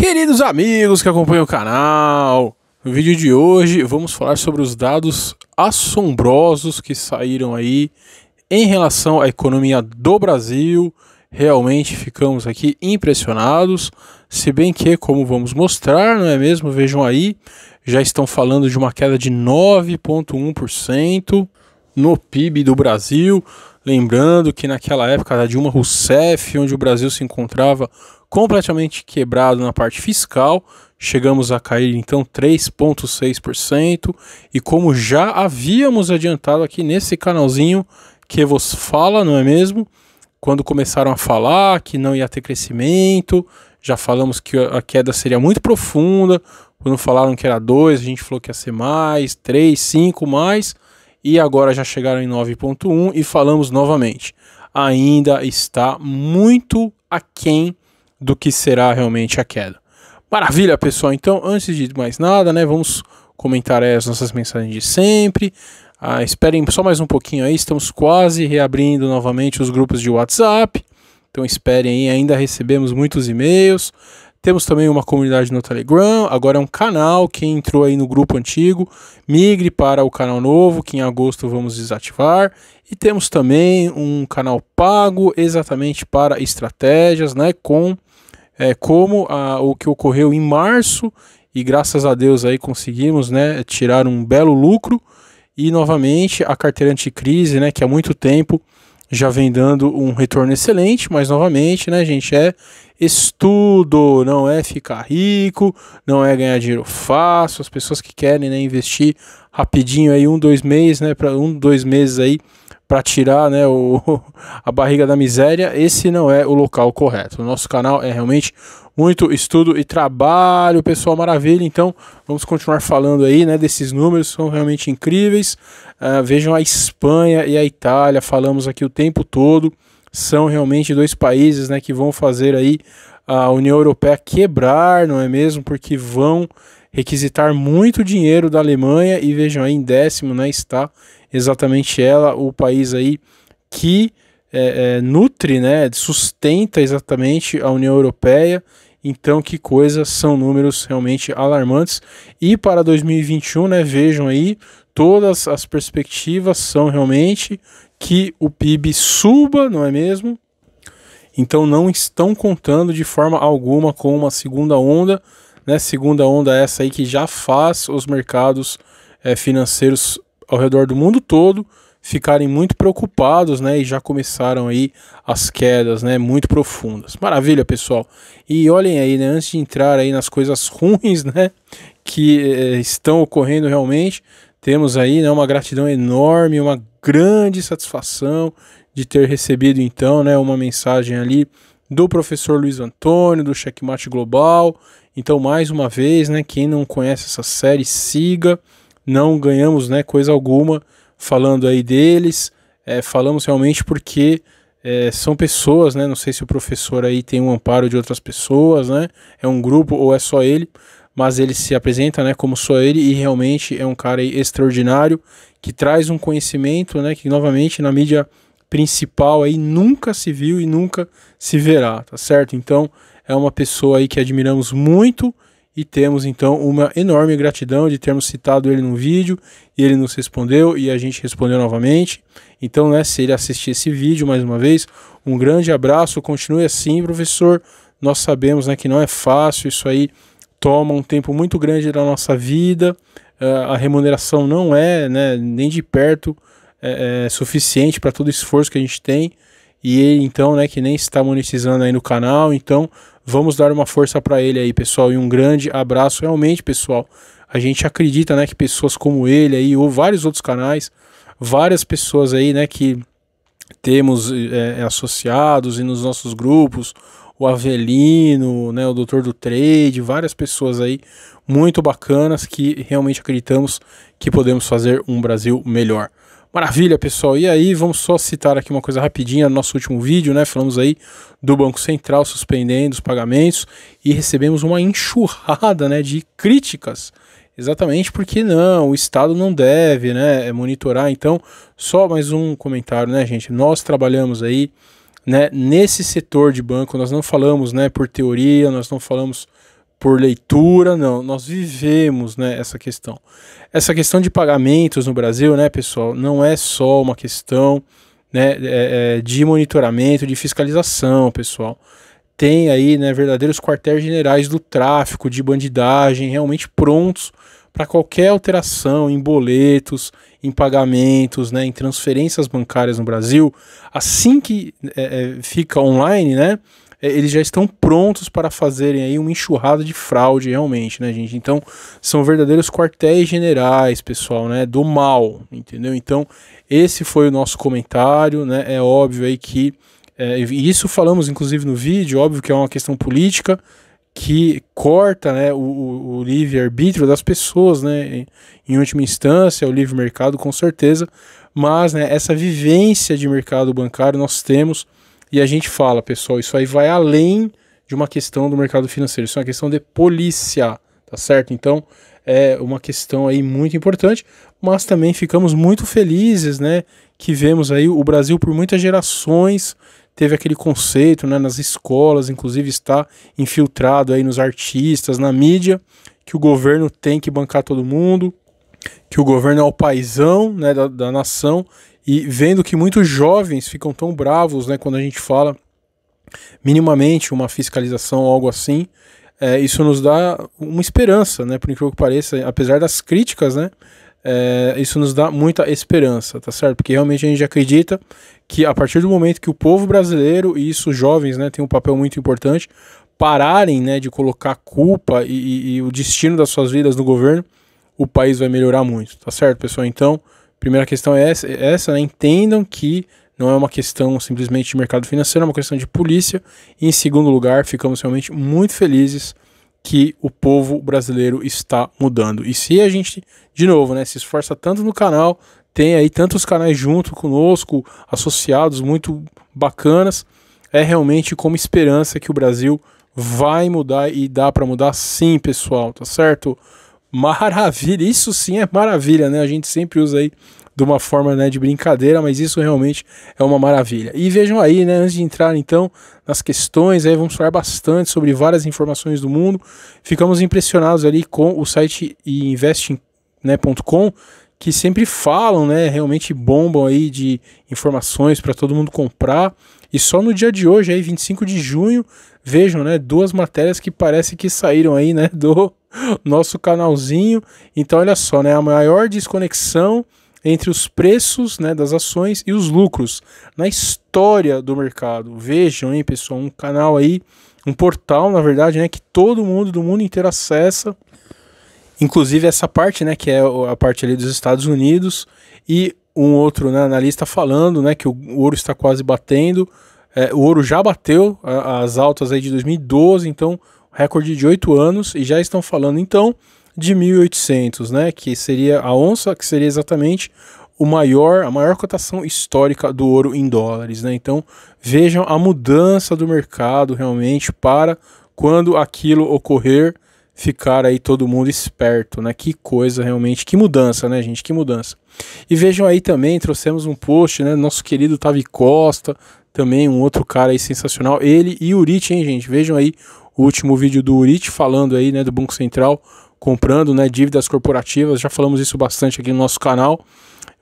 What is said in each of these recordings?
Queridos amigos que acompanham o canal, no vídeo de hoje vamos falar sobre os dados assombrosos que saíram aí em relação à economia do Brasil. Realmente ficamos aqui impressionados, se bem que, como vamos mostrar, não é mesmo? Vejam aí, já estão falando de uma queda de 9,1% no PIB do Brasil. Lembrando que naquela época da Dilma Rousseff, onde o Brasil se encontrava completamente quebrado na parte fiscal, chegamos a cair então 3,6%, e como já havíamos adiantado aqui nesse canalzinho que vos fala, não é mesmo? Quando começaram a falar que não ia ter crescimento, já falamos que a queda seria muito profunda. Quando falaram que era 2, a gente falou que ia ser mais, 3, 5 mais. E agora já chegaram em 9,1 e falamos novamente. Ainda está muito aquém do que será realmente a queda. Maravilha, pessoal. Então, antes de mais nada, né, vamos comentar as nossas mensagens de sempre. Esperem só mais um pouquinho aí. Estamos quase reabrindo novamente os grupos de WhatsApp. Então, esperem aí. Ainda recebemos muitos e-mails. Temos também uma comunidade no Telegram, agora é um canal. Quem entrou aí no grupo antigo, migre para o canal novo, que em agosto vamos desativar. E temos também um canal pago exatamente para estratégias, né? Como o que ocorreu em março, e graças a Deus aí conseguimos, né, tirar um belo lucro. E novamente a carteira anticrise, né, que há muito tempo já vem dando um retorno excelente, mas novamente, né, gente, é estudo, não é ficar rico, não é ganhar dinheiro fácil. As pessoas que querem, né, investir rapidinho aí um, dois meses aí para tirar, né, a barriga da miséria, esse não é o local correto. O nosso canal é realmente muito estudo e trabalho, pessoal. Maravilha. Então, vamos continuar falando aí, né, desses números, são realmente incríveis. Vejam a Espanha e a Itália, falamos aqui o tempo todo, são realmente dois países, né, que vão fazer aí a União Europeia quebrar, não é mesmo? Porque vão requisitar muito dinheiro da Alemanha, e vejam aí, em décimo, né, está exatamente ela, o país aí que nutre, né, sustenta exatamente a União Europeia. Então, que coisa, são números realmente alarmantes. E para 2021, né, vejam aí, todas as perspectivas são realmente que o PIB suba, não é mesmo? Então, não estão contando de forma alguma com uma segunda onda, né? Segunda onda essa aí que já faz os mercados financeiros ao redor do mundo todo ficarem muito preocupados, né? E já começaram aí as quedas, né, muito profundas. Maravilha, pessoal. E olhem aí, né, antes de entrar aí nas coisas ruins, né, que estão ocorrendo realmente, temos aí, né, uma gratidão enorme, uma grande satisfação de ter recebido então, né, uma mensagem ali do professor Luiz Antônio, do Checkmate Global. Então, mais uma vez, né, quem não conhece essa série, siga. Não ganhamos, né, coisa alguma falando aí deles, falamos realmente porque são pessoas, né, não sei se o professor aí tem um amparo de outras pessoas, né, é um grupo ou é só ele, mas ele se apresenta, né, como só ele, e realmente é um cara aí extraordinário, que traz um conhecimento, né, que novamente na mídia principal aí nunca se viu e nunca se verá, tá certo? Então, é uma pessoa aí que admiramos muito, e temos então uma enorme gratidão de termos citado ele num vídeo e ele nos respondeu e a gente respondeu novamente. Então, né, se ele assistir esse vídeo, mais uma vez, um grande abraço, continue assim, professor. Nós sabemos, né, que não é fácil, isso aí toma um tempo muito grande da nossa vida, a remuneração não é, né, nem de perto suficiente para todo o esforço que a gente tem. E ele, então, né, que nem está monetizando aí no canal, então vamos dar uma força para ele aí, pessoal, e um grande abraço. Realmente, pessoal, a gente acredita, né, que pessoas como ele aí, ou vários outros canais, várias pessoas aí, né, que temos associados e nos nossos grupos, o Avelino, né, o Doutor do Trade, várias pessoas aí muito bacanas que realmente acreditamos que podemos fazer um Brasil melhor. Maravilha, pessoal. E aí, vamos só citar aqui uma coisa rapidinha. No nosso último vídeo, né, falamos aí do Banco Central suspendendo os pagamentos e recebemos uma enxurrada, né, de críticas, exatamente porque não, o Estado não deve, né, monitorar. Então, só mais um comentário, né, gente, nós trabalhamos aí, né, nesse setor de banco, nós não falamos, né, por teoria, nós não falamos por leitura, não. Nós vivemos, né, essa questão. Essa questão de pagamentos no Brasil, né, pessoal, não é só uma questão, né, de monitoramento, de fiscalização, pessoal. Tem aí, né, verdadeiros quartéis generais do tráfico, de bandidagem, realmente prontos para qualquer alteração em boletos, em pagamentos, né, em transferências bancárias no Brasil. Assim que fica online, né, eles já estão prontos para fazerem aí uma enxurrada de fraude realmente, né, gente? Então, são verdadeiros quartéis generais, pessoal, né, do mal, entendeu? Então, esse foi o nosso comentário, né, é óbvio aí que isso falamos inclusive no vídeo, óbvio que é uma questão política que corta, né, o livre-arbítrio das pessoas, né, em última instância, o livre mercado com certeza, mas, né, essa vivência de mercado bancário nós temos e a gente fala, pessoal, isso aí vai além de uma questão do mercado financeiro, isso é uma questão de polícia, tá certo? Então, é uma questão aí muito importante, mas também ficamos muito felizes, né, que vemos aí o Brasil por muitas gerações teve aquele conceito, né, nas escolas, inclusive está infiltrado aí nos artistas, na mídia, que o governo tem que bancar todo mundo, que o governo é o paizão, né, da nação, e vendo que muitos jovens ficam tão bravos, né, quando a gente fala minimamente uma fiscalização ou algo assim, isso nos dá uma esperança, né, por incrível que pareça, apesar das críticas, né, isso nos dá muita esperança, tá certo? Porque realmente a gente acredita que a partir do momento que o povo brasileiro, e isso os jovens, né, tem um papel muito importante, pararem, né, de colocar a culpa e o destino das suas vidas no governo, o país vai melhorar muito, tá certo, pessoal? Então, primeira questão é essa, né? Entendam que não é uma questão simplesmente de mercado financeiro, é uma questão de polícia. E em segundo lugar, ficamos realmente muito felizes que o povo brasileiro está mudando. E se a gente, de novo, né, se esforça tanto no canal, tem aí tantos canais junto conosco, associados, muito bacanas, é realmente como esperança que o Brasil vai mudar e dá para mudar sim, pessoal, tá certo? Maravilha, isso sim é maravilha, né? A gente sempre usa aí de uma forma, né, de brincadeira, mas isso realmente é uma maravilha. E vejam aí, né, antes de entrar então nas questões, aí vamos falar bastante sobre várias informações do mundo. Ficamos impressionados ali com o site investing.com, que sempre falam, né, realmente bombam aí de informações para todo mundo comprar. E só no dia de hoje, aí 25 de junho, vejam, né, duas matérias que parece que saíram aí, né, do nosso canalzinho. Então olha só, né, a maior desconexão entre os preços, né, das ações e os lucros na história do mercado. Vejam, hein, pessoal, um canal aí, um portal, na verdade, né, que todo mundo do mundo inteiro acessa, inclusive essa parte, né, que é a parte ali dos Estados Unidos, e um outro, né, analista falando, né, que o ouro está quase batendo, o ouro já bateu as altas aí de 2012, então recorde de 8 anos, e já estão falando então de 1.800, né, que seria a onça, que seria exatamente a maior cotação histórica do ouro em dólares, né? Então vejam a mudança do mercado realmente para quando aquilo ocorrer, ficar aí todo mundo esperto, né? Que coisa realmente, que mudança, né, gente? Que mudança. E vejam aí também, trouxemos um post, né, nosso querido Tavi Costa, também um outro cara aí sensacional, ele e o Uhrig, hein, gente? Vejam aí o último vídeo do Uhrig falando aí, né, do Banco Central comprando, né, dívidas corporativas. Já falamos isso bastante aqui no nosso canal,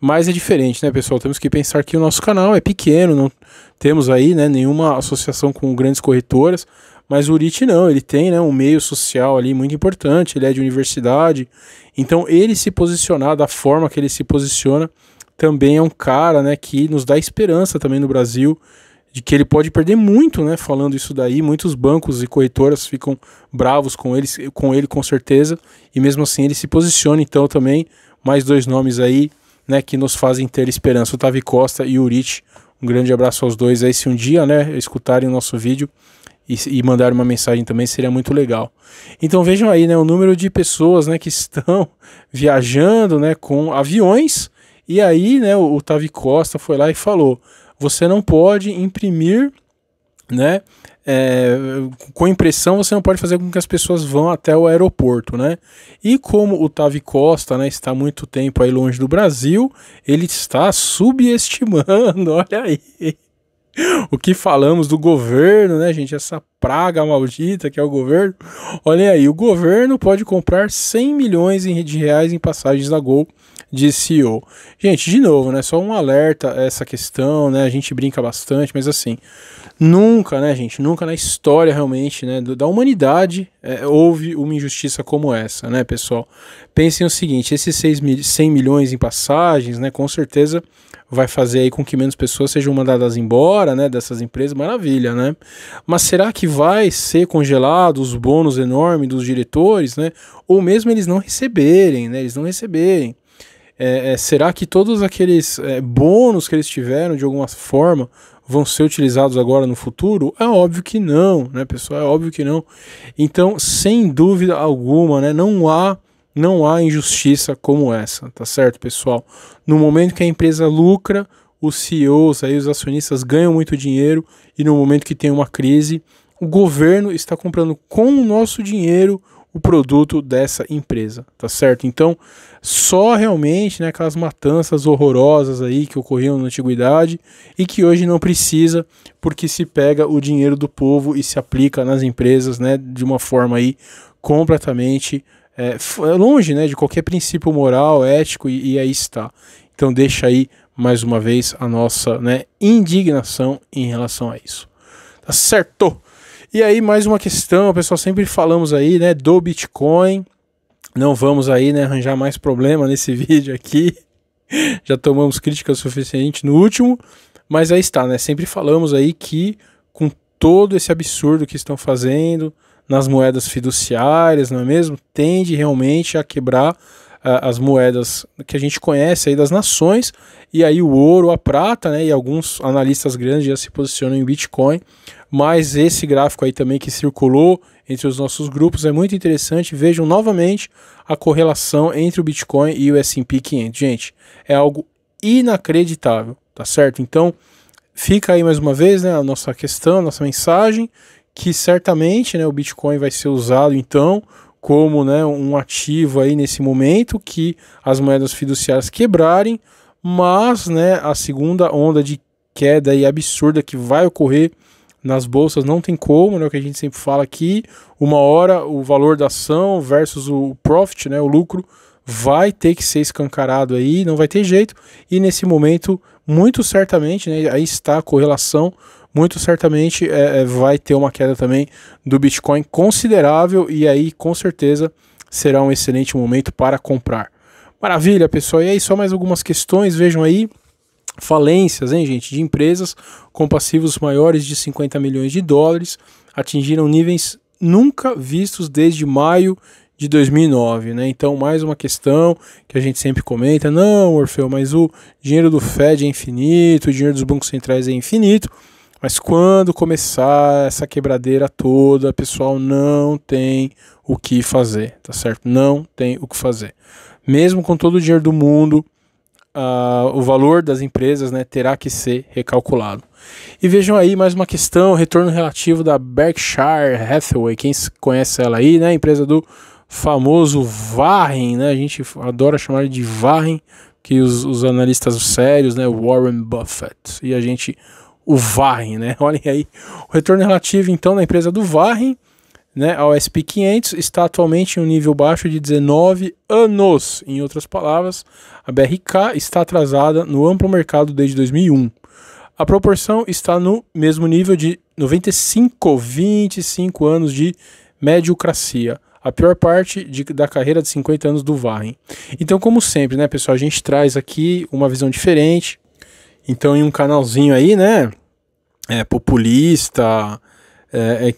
mas é diferente, né, pessoal? Temos que pensar que o nosso canal é pequeno, não temos aí, né, nenhuma associação com grandes corretoras, mas o Uhrig não, ele tem, né, um meio social ali muito importante, ele é de universidade, então ele se posicionar da forma que ele se posiciona também é um cara, né, que nos dá esperança também no Brasil, de que ele pode perder muito, né, falando isso daí. Muitos bancos e corretoras ficam bravos com ele com certeza, e mesmo assim ele se posiciona. Então também mais dois nomes aí, né, que nos fazem ter esperança, o Tavi Costa e o Uhrig. Um grande abraço aos dois aí, se um dia, né, escutarem o nosso vídeo e mandar uma mensagem também, seria muito legal. Então vejam aí, né, o número de pessoas, né, que estão viajando, né, com aviões, e aí, né, o Tavi Costa foi lá e falou: você não pode imprimir, né, com impressão, você não pode fazer com que as pessoas vão até o aeroporto, né? E como o Tavi Costa, né, está há muito tempo aí longe do Brasil, ele está subestimando, olha aí, o que falamos do governo, né, gente? Essa praga maldita que é o governo. Olha aí, o governo pode comprar 100 milhões de reais em passagens da Gol de CEO. Gente, de novo, né? Só um alerta a essa questão, né? A gente brinca bastante, mas assim, nunca, né, gente? Nunca na história realmente, né, da humanidade houve uma injustiça como essa, né, pessoal? Pensem o seguinte, esses 100 milhões em passagens, né, com certeza vai fazer aí com que menos pessoas sejam mandadas embora, né, dessas empresas, maravilha, né? Mas será que vai ser congelado os bônus enormes dos diretores, né? Ou mesmo eles não receberem, né? Eles não receberem. Será que todos aqueles bônus que eles tiveram de alguma forma vão ser utilizados agora no futuro? É óbvio que não, né, pessoal? É óbvio que não. Então, sem dúvida alguma, né, não há injustiça como essa, tá certo, pessoal? No momento que a empresa lucra, os CEOs, aí, os acionistas ganham muito dinheiro, e no momento que tem uma crise, o governo está comprando com o nosso dinheiro o produto dessa empresa, tá certo? Então, só realmente, né, aquelas matanças horrorosas aí que ocorriam na antiguidade e que hoje não precisa, porque se pega o dinheiro do povo e se aplica nas empresas, né, de uma forma aí completamente longe, né, de qualquer princípio moral, ético, e aí está. Então, deixa aí mais uma vez a nossa, né, indignação em relação a isso, tá certo? E aí, mais uma questão, pessoal, sempre falamos aí, né, do Bitcoin, não vamos aí, né, arranjar mais problema nesse vídeo aqui, já tomamos crítica suficiente no último, mas aí está, né, sempre falamos aí que com todo esse absurdo que estão fazendo nas moedas fiduciárias, não é mesmo, tende realmente a quebrar as moedas que a gente conhece aí das nações, e aí o ouro, a prata, né, e alguns analistas grandes já se posicionam em Bitcoin, mas esse gráfico aí também que circulou entre os nossos grupos é muito interessante. Vejam novamente a correlação entre o Bitcoin e o S&P 500, gente, é algo inacreditável, tá certo? Então fica aí mais uma vez, né, a nossa questão, a nossa mensagem, que certamente, né, o Bitcoin vai ser usado então como, né, um ativo aí nesse momento que as moedas fiduciárias quebrarem, mas, né, a segunda onda de queda aí absurda que vai ocorrer nas bolsas não tem como, né, o que a gente sempre fala aqui, uma hora o valor da ação versus o profit, né, o lucro, vai ter que ser escancarado aí, não vai ter jeito, e nesse momento, muito certamente, né, aí está a correlação, muito certamente vai ter uma queda também do Bitcoin considerável, e aí com certeza será um excelente momento para comprar. Maravilha, pessoal, e aí só mais algumas questões, vejam aí, falências, hein, gente, de empresas com passivos maiores de 50 milhões de dólares atingiram níveis nunca vistos desde maio de 2009, né? Então, mais uma questão que a gente sempre comenta, não, Morfeu, mas o dinheiro do Fed é infinito, o dinheiro dos bancos centrais é infinito. Mas quando começar essa quebradeira toda, pessoal, não tem o que fazer, tá certo? Não tem o que fazer. Mesmo com todo o dinheiro do mundo, o valor das empresas, né, terá que ser recalculado. E vejam aí mais uma questão, retorno relativo da Berkshire Hathaway. Quem conhece ela aí, né? Empresa do famoso Warren, né? A gente adora chamar ele de Warren, que os analistas sérios, né? Warren Buffett. E a gente... o Warren, né? Olhem aí, o retorno relativo então da empresa do Warren, né, ao S&P 500 está atualmente em um nível baixo de 19 anos. Em outras palavras, a BRK está atrasada no amplo mercado desde 2001. A proporção está no mesmo nível de 25 anos de mediocracia. A pior parte da carreira de 50 anos do Warren. Então, como sempre, né, pessoal, a gente traz aqui uma visão diferente. Então, em um canalzinho aí, né, populista,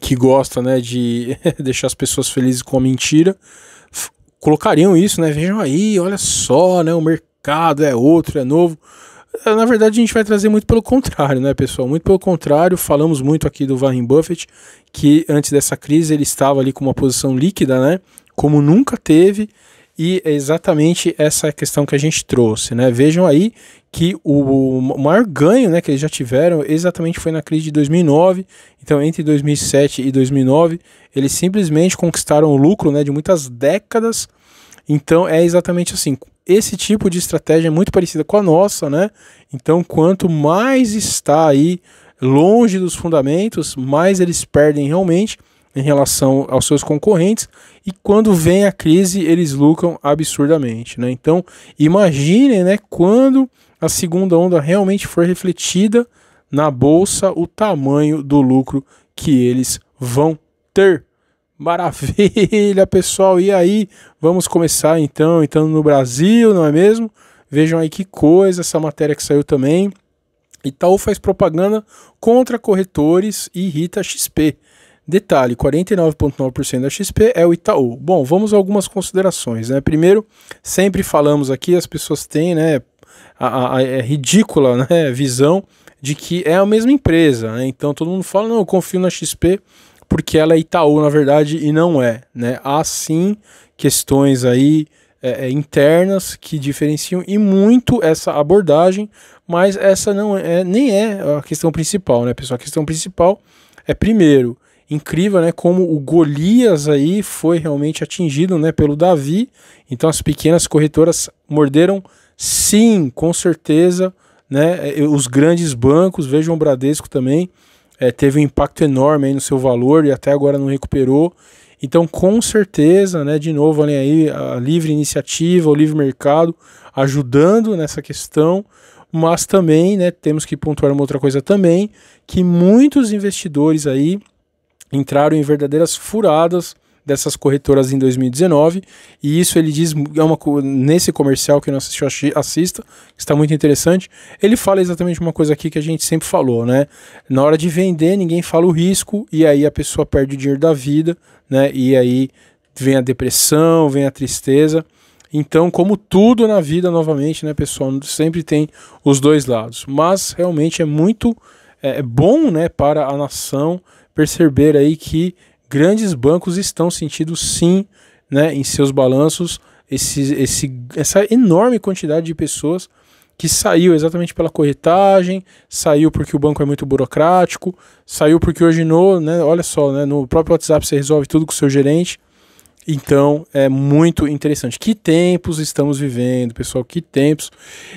que gosta, né, de deixar as pessoas felizes com a mentira, colocariam isso, né, vejam aí, olha só, né, o mercado é outro, é novo. Na verdade, a gente vai trazer muito pelo contrário, né, pessoal, muito pelo contrário. Falamos muito aqui do Warren Buffett, que antes dessa crise ele estava ali com uma posição líquida, né, como nunca teve. E é exatamente essa questão que a gente trouxe, né? Vejam aí que o maior ganho, né, que eles já tiveram exatamente foi na crise de 2009. Então, entre 2007 e 2009, eles simplesmente conquistaram o lucro, né, de muitas décadas. Então, é exatamente assim. Esse tipo de estratégia é muito parecida com a nossa, né? Então, quanto mais está aí longe dos fundamentos, mais eles perdem realmente em relação aos seus concorrentes, e quando vem a crise eles lucram absurdamente, né? Então imaginem, né, quando a segunda onda realmente for refletida na bolsa, o tamanho do lucro que eles vão ter. Maravilha, pessoal! E aí, vamos começar então entrando no Brasil, não é mesmo? Vejam aí que coisa, essa matéria que saiu também. Itaú faz propaganda contra corretores e irrita a XP. Detalhe, 49,9% da XP é o Itaú. Bom, vamos a algumas considerações, né? Primeiro, sempre falamos aqui, as pessoas têm, né, a ridícula, né, visão de que é a mesma empresa, né? Então todo mundo fala, não, eu confio na XP porque ela é Itaú, na verdade, e não é, né? Há sim questões aí internas que diferenciam, e muito essa abordagem, mas essa não é, nem é a questão principal, né, pessoal? A questão principal é, primeiro, incrível, né, como o Golias aí foi realmente atingido, né, pelo Davi. Então as pequenas corretoras morderam, sim, com certeza, né, os grandes bancos. Vejam o Bradesco também, teve um impacto enorme aí no seu valor e até agora não recuperou. Então com certeza, né, de novo, olhem aí a livre iniciativa, o livre mercado ajudando nessa questão. Mas também, né, temos que pontuar uma outra coisa também, que muitos investidores aí entraram em verdadeiras furadas dessas corretoras em 2019, e isso ele diz, nesse comercial que não assistiu, assista, está muito interessante. Ele fala exatamente uma coisa aqui que a gente sempre falou, né? Na hora de vender, ninguém fala o risco, e aí a pessoa perde o dinheiro da vida, né? E aí vem a depressão, vem a tristeza. Então, como tudo na vida, novamente, né, pessoal, sempre tem os dois lados. Mas realmente é muito bom, né, para a nação perceber aí que grandes bancos estão sentindo, sim, né, em seus balanços essa enorme quantidade de pessoas que saiu exatamente pela corretagem, saiu porque o banco é muito burocrático, saiu porque hoje né, olha só, né, no próprio WhatsApp você resolve tudo com o seu gerente. Então é muito interessante. Que tempos estamos vivendo, pessoal, que tempos.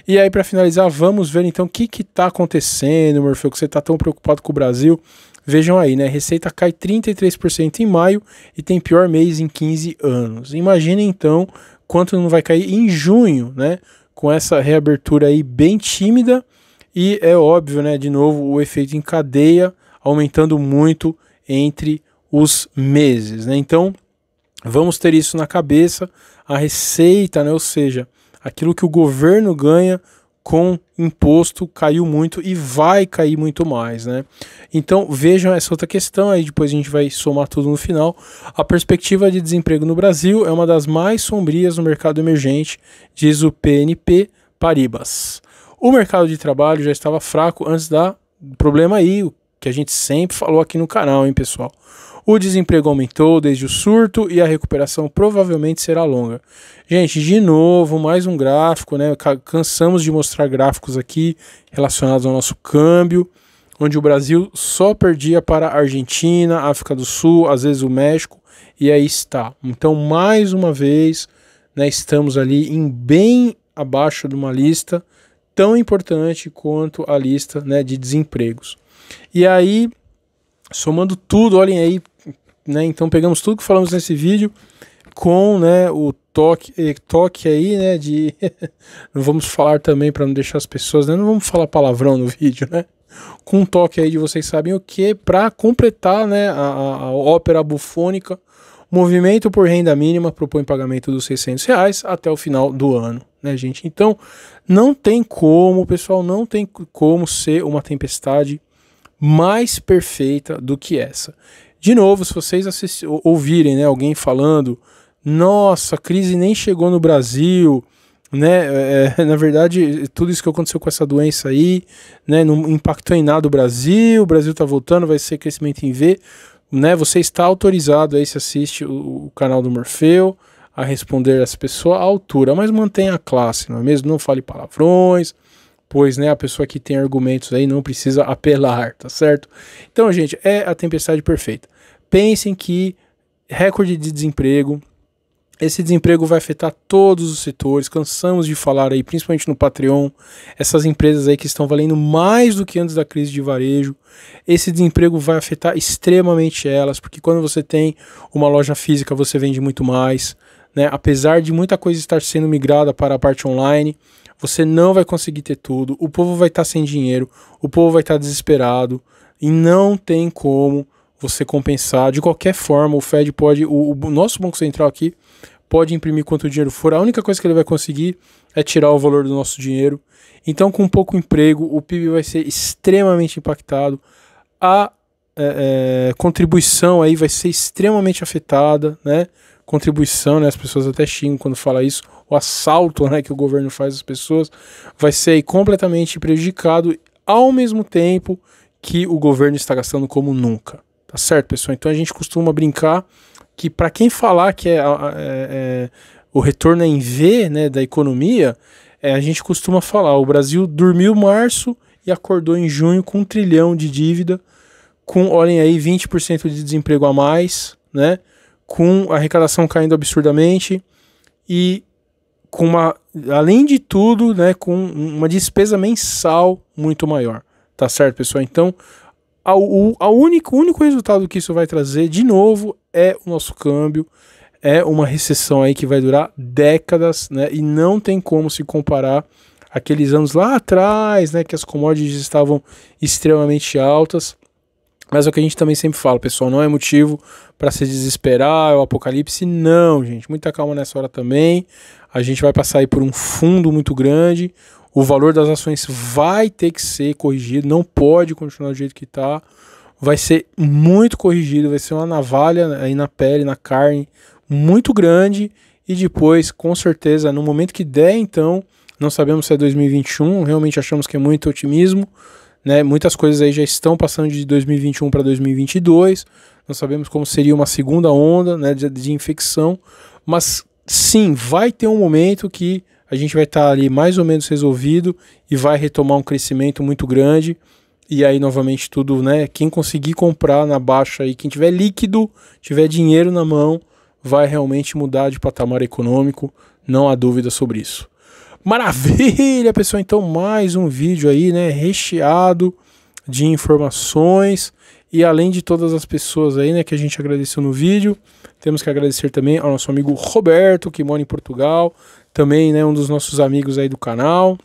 E aí, para finalizar, vamos ver então o que está acontecendo, Morfeu, que você está tão preocupado com o Brasil. Vejam aí, né? Receita cai 33% em maio e tem pior mês em 15 anos. Imaginem então quanto não vai cair em junho, né? Com essa reabertura aí bem tímida, e é óbvio, né? De novo, o efeito em cadeia aumentando muito entre os meses, né? Então vamos ter isso na cabeça, a receita, né? Ou seja, aquilo que o governo ganha com imposto caiu muito e vai cair muito mais, né? Então vejam essa outra questão aí, depois a gente vai somar tudo no final. A perspectiva de desemprego no Brasil é uma das mais sombrias no mercado emergente, diz o BNP Paribas. O mercado de trabalho já estava fraco antes do problema aí, o que a gente sempre falou aqui no canal, hein, pessoal? O desemprego aumentou desde o surto e a recuperação provavelmente será longa. Gente, de novo, mais um gráfico, né? Cansamos de mostrar gráficos aqui relacionados ao nosso câmbio, onde o Brasil só perdia para a Argentina, África do Sul, às vezes o México, e aí está. Então, mais uma vez, né, estamos ali bem abaixo de uma lista tão importante quanto a lista, né, de desempregos. E aí, somando tudo, olhem aí, né, então pegamos tudo que falamos nesse vídeo com, né, o toque aí, né, de não vamos falar também para não deixar as pessoas, né, não vamos falar palavrão no vídeo, né, com um toque aí de vocês sabem o que, para completar, né, a ópera bufônica. Movimento por renda mínima propõe pagamento dos R$600 até o final do ano, né, gente? Então não tem como, pessoal, não tem como ser uma tempestade mais perfeita do que essa. De novo, se vocês ouvirem, né, alguém falando, nossa, a crise nem chegou no Brasil, né, na verdade, tudo isso que aconteceu com essa doença aí, né, não impactou em nada o Brasil tá voltando, vai ser crescimento em V, né, você está autorizado aí, se assiste o canal do Morfeu, a responder essa pessoa à altura, mas mantenha a classe, não é mesmo? Não fale palavrões, pois, né, a pessoa que tem argumentos aí não precisa apelar, tá certo? Então, gente, é a tempestade perfeita. Pensem que recorde de desemprego, Esse desemprego vai afetar todos os setores, cansamos de falar aí, principalmente no Patreon, essas empresas aí que estão valendo mais do que antes da crise de varejo. Esse desemprego vai afetar extremamente elas, porque quando você tem uma loja física, você vende muito mais, né? Apesar de muita coisa estar sendo migrada para a parte online, você não vai conseguir ter tudo, o povo vai estar sem dinheiro, o povo vai estar desesperado e não tem como você compensar. De qualquer forma, o Fed pode, o nosso Banco Central aqui, pode imprimir quanto dinheiro for, a única coisa que ele vai conseguir é tirar o valor do nosso dinheiro. Então, com pouco emprego, o PIB vai ser extremamente impactado, a contribuição aí vai ser extremamente afetada, né? Contribuição, né? As pessoas até xingam quando fala isso, o assalto, né, que o governo faz às pessoas, vai ser aí completamente prejudicado, ao mesmo tempo que o governo está gastando como nunca, tá certo, pessoal? Então a gente costuma brincar que, para quem falar que o retorno é em V, né, da economia, a gente costuma falar, o Brasil dormiu em março e acordou em junho com 1 trilhão de dívida, com, olhem aí, 20% de desemprego a mais, né, com a arrecadação caindo absurdamente e com uma, além de tudo, né, com uma despesa mensal muito maior, tá certo, pessoal? Então, o único resultado que isso vai trazer, de novo, é o nosso câmbio, é uma recessão aí que vai durar décadas, né, e não tem como se comparar aqueles anos lá atrás, né, que as commodities estavam extremamente altas. Mas é o que a gente também sempre fala, pessoal, não é motivo para se desesperar, é o apocalipse, não, gente, muita calma nessa hora também, a gente vai passar aí por um fundo muito grande, o valor das ações vai ter que ser corrigido, não pode continuar do jeito que está, vai ser muito corrigido, vai ser uma navalha aí na pele, na carne, muito grande, e depois, com certeza, no momento que der, então, não sabemos se é 2021, realmente achamos que é muito otimismo, né, muitas coisas aí já estão passando de 2021 para 2022, não sabemos como seria uma segunda onda, né, de infecção, mas sim, vai ter um momento que a gente vai estar ali mais ou menos resolvido e vai retomar um crescimento muito grande, e aí novamente tudo, né, quem conseguir comprar na baixa, aí, quem tiver líquido, tiver dinheiro na mão, vai realmente mudar de patamar econômico, não há dúvida sobre isso. Maravilha, pessoal, então mais um vídeo aí, né, recheado de informações, e além de todas as pessoas aí, né, que a gente agradeceu no vídeo, temos que agradecer também ao nosso amigo Roberto, que mora em Portugal, também, né, um dos nossos amigos aí do canal,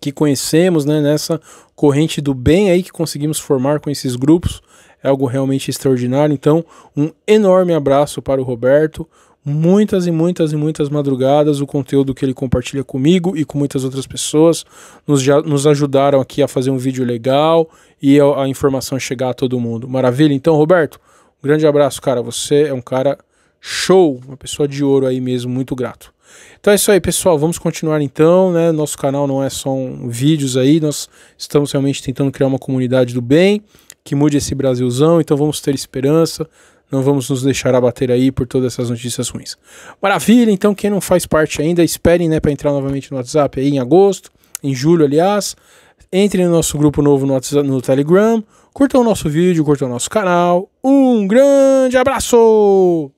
que conhecemos, né, nessa corrente do bem aí que conseguimos formar com esses grupos, é algo realmente extraordinário, então um enorme abraço para o Roberto, muitas e muitas e muitas madrugadas, o conteúdo que ele compartilha comigo e com muitas outras pessoas nos ajudaram aqui a fazer um vídeo legal e a informação chegar a todo mundo. Maravilha? Então, Roberto, um grande abraço, cara. Você é um cara show, uma pessoa de ouro aí mesmo, muito grato. Então é isso aí, pessoal, vamos continuar então, né? Nosso canal não é só vídeos aí, nós estamos realmente tentando criar uma comunidade do bem, que mude esse Brasilzão, então vamos ter esperança. Não vamos nos deixar abater aí por todas essas notícias ruins. Maravilha, então quem não faz parte ainda, esperem, né, para entrar novamente no WhatsApp aí em agosto, em julho, aliás. Entrem no nosso grupo novo no WhatsApp, no Telegram. Curtam o nosso vídeo, curtam o nosso canal. Um grande abraço!